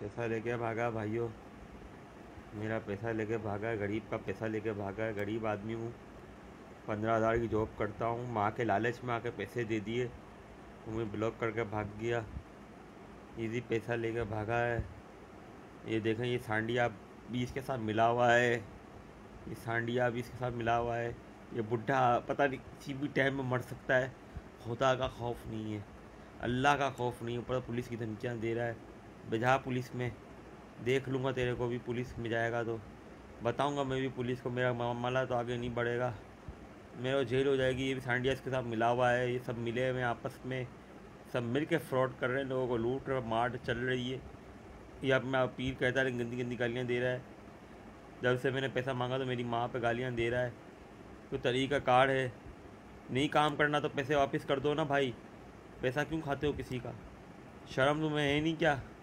पैसा लेके भागा भाइयों, मेरा पैसा लेके भागा, गरीब का पैसा लेके भागा। गरीब आदमी हूँ, 15,000 की जॉब करता हूँ, माँ के लालच में आके पैसे दे दिए तो मैं ब्लॉक करके भाग गया। इजी पैसा लेके भागा है। ये देखें, ये सांडिया भी इसके साथ मिला हुआ है, ये सांडिया भी इसके साथ मिला हुआ है। ये बुढ़ा पता नहीं किसी भी टाइम में मर सकता है। खुदा का खौफ नहीं है, अल्लाह का खौफ नहीं है, ऊपर पुलिस की धमकियाँ दे रहा है। भेजा पुलिस में, देख लूँगा तेरे को भी, पुलिस में जाएगा तो बताऊँगा मैं भी पुलिस को। मेरा मामला तो आगे नहीं बढ़ेगा, मेरा जेल हो जाएगी। ये भी सांडिया इसके साथ मिला हुआ है। ये सब मिले हुए आपस में, सब मिल के फ्रॉड कर रहे हैं, लोगों को लूट और मार चल रही है। ये अब मैं अपील कहता है, गंदी गंदी गालियाँ दे रहा है। जब से मैंने पैसा मांगा तो मेरी माँ पे गालियाँ दे रहा है। तो तरीका कार है, नहीं काम करना तो पैसे वापस कर दो ना भाई, पैसा क्यों खाते हो किसी का? शर्म तुम्हें है नहीं क्या?